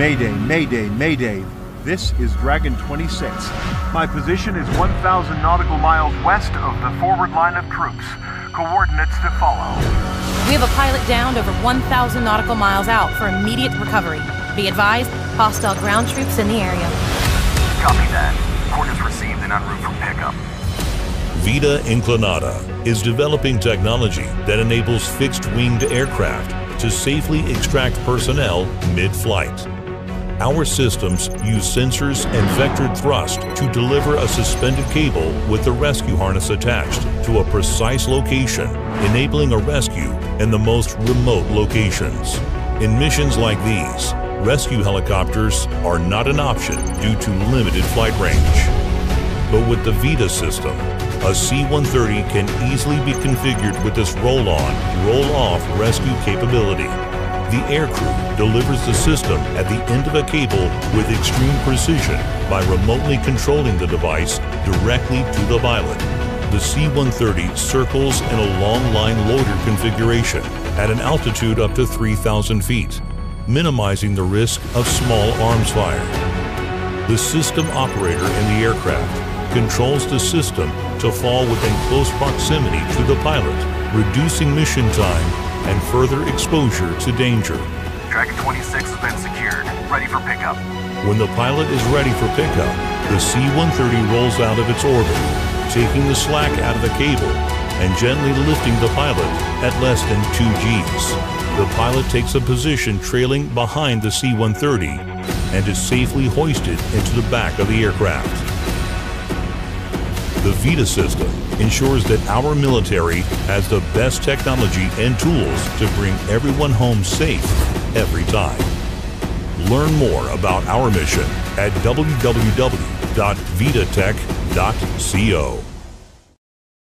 Mayday, mayday, mayday. This is Dragon 26. My position is 1,000 nautical miles west of the forward line of troops. Coordinates to follow. We have a pilot downed over 1,000 nautical miles out for immediate recovery. Be advised, hostile ground troops in the area. Copy that. Coordinates received and en route for pickup. Vita Inclinata is developing technology that enables fixed-winged aircraft to safely extract personnel mid-flight. Our systems use sensors and vectored thrust to deliver a suspended cable with the rescue harness attached to a precise location, enabling a rescue in the most remote locations. In missions like these, rescue helicopters are not an option due to limited flight range. But with the Vita system, a C-130 can easily be configured with this roll-on, roll-off rescue capability. The aircrew delivers the system at the end of a cable with extreme precision by remotely controlling the device directly to the pilot. The C-130 circles in a long-line loader configuration at an altitude up to 3,000 feet, minimizing the risk of small arms fire. The system operator in the aircraft controls the system to fall within close proximity to the pilot, reducing mission time and further exposure to danger. Dragon 26 has been secured, ready for pickup. When the pilot is ready for pickup, the C-130 rolls out of its orbit, taking the slack out of the cable and gently lifting the pilot at less than 2 Gs. The pilot takes a position trailing behind the C-130 and is safely hoisted into the back of the aircraft. The Vita system ensures that our military has the best technology and tools to bring everyone home safe every time. Learn more about our mission at www.vitatech.co.